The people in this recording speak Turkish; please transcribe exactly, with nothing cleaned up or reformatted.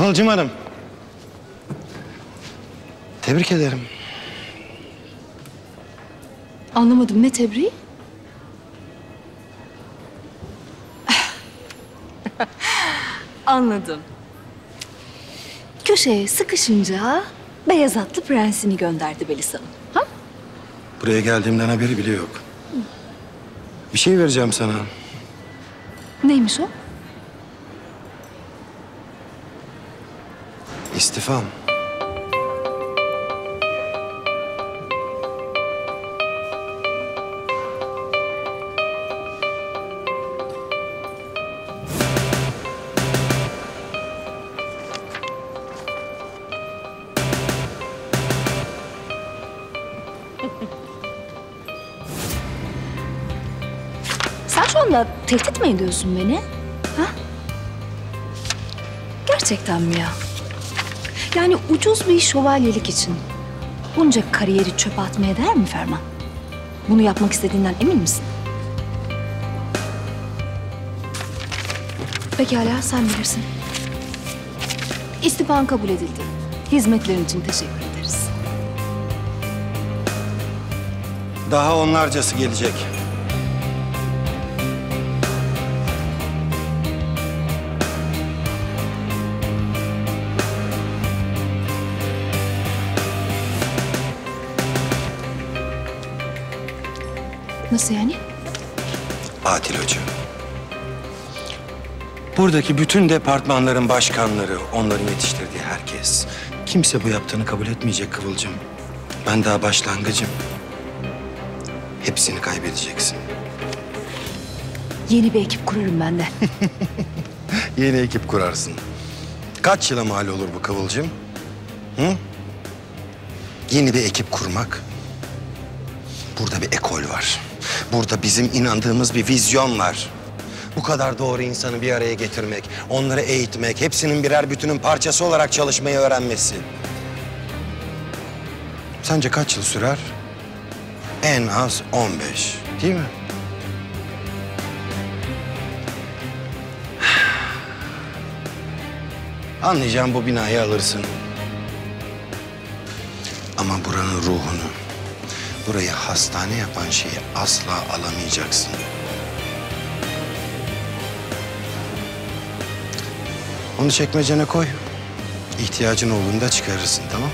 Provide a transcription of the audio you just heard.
Kıvılcım Hanım. Tebrik ederim. Anlamadım, ne tebriği? Anladım. Köşeye sıkışınca beyaz atlı prensini gönderdi Belisa Hanım. Ha? Buraya geldiğimden haberi bile yok. Hı. Bir şey vereceğim sana. Neymiş o? İstifam. Sen şu anda tehdit mi ediyorsun beni? Ha? Gerçekten mi ya? Yani ucuz bir şövalyelik için bunca kariyeri çöpe atmaya değer mi Ferman? Bunu yapmak istediğinden emin misin? Pekala, sen bilirsin. İstifan kabul edildi. Hizmetlerin için teşekkür ederiz. Daha onlarcası gelecek. Nasıl yani? Adil Hoca. Buradaki bütün departmanların başkanları, onların yetiştirdiği herkes. Kimse bu yaptığını kabul etmeyecek Kıvılcım. Ben daha başlangıcım. Hepsini kaybedeceksin. Yeni bir ekip kurarım ben de. Yeni ekip kurarsın. Kaç yıla mal olur bu Kıvılcım? Hı? Yeni bir ekip kurmak. Burada bir ekol var. Burada bizim inandığımız bir vizyon var. Bu kadar doğru insanı bir araya getirmek, onları eğitmek, hepsinin birer bütünün parçası olarak çalışmayı öğrenmesi. Sence kaç yıl sürer? En az on beş, değil mi? Anlayacağım, bu binayı alırsın. Ama buranın ruhunu, burayı hastane yapan şeyi asla alamayacaksın. Onu çekmecene koy. İhtiyacın olduğunda çıkarırsın, tamam?